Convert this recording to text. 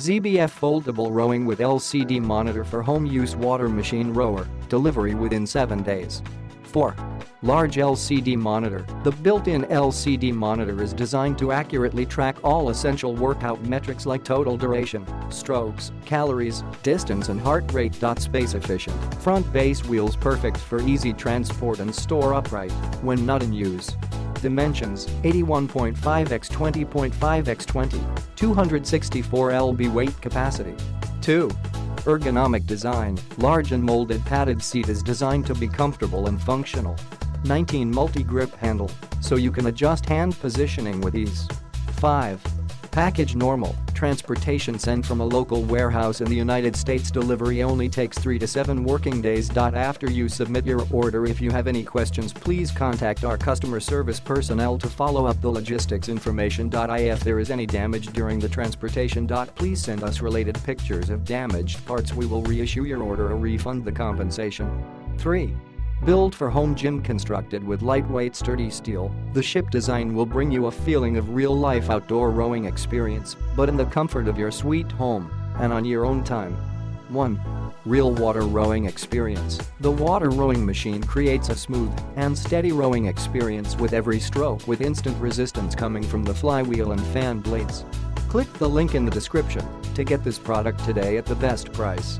ZBF foldable rowing with LCD monitor for home use, water machine rower, delivery within 7 days. 4. Large LCD monitor. The built-in LCD monitor is designed to accurately track all essential workout metrics like total duration, strokes, calories, distance and heart rate. Space efficient, front base wheels perfect for easy transport and store upright when not in use. Dimensions: 81.5 x 20.5 x 20, 264 lb weight capacity. 2. Ergonomic design. Large and molded padded seat is designed to be comfortable and functional. 19 multi-grip handle, so you can adjust hand positioning with ease. 5. Package normal. Transportation sent from a local warehouse in the United States. Delivery only takes 3 to 7 working days. After you submit your order, if you have any questions, please contact our customer service personnel to follow up the logistics information. If there is any damage during the transportation, please send us related pictures of damaged parts. We will reissue your order or refund the compensation. 3. Built for home gym. Constructed with lightweight sturdy steel, the ship design will bring you a feeling of real-life outdoor rowing experience, but in the comfort of your sweet home and on your own time. 1. Real water rowing experience. The water rowing machine creates a smooth and steady rowing experience with every stroke, with instant resistance coming from the flywheel and fan blades. Click the link in the description to get this product today at the best price.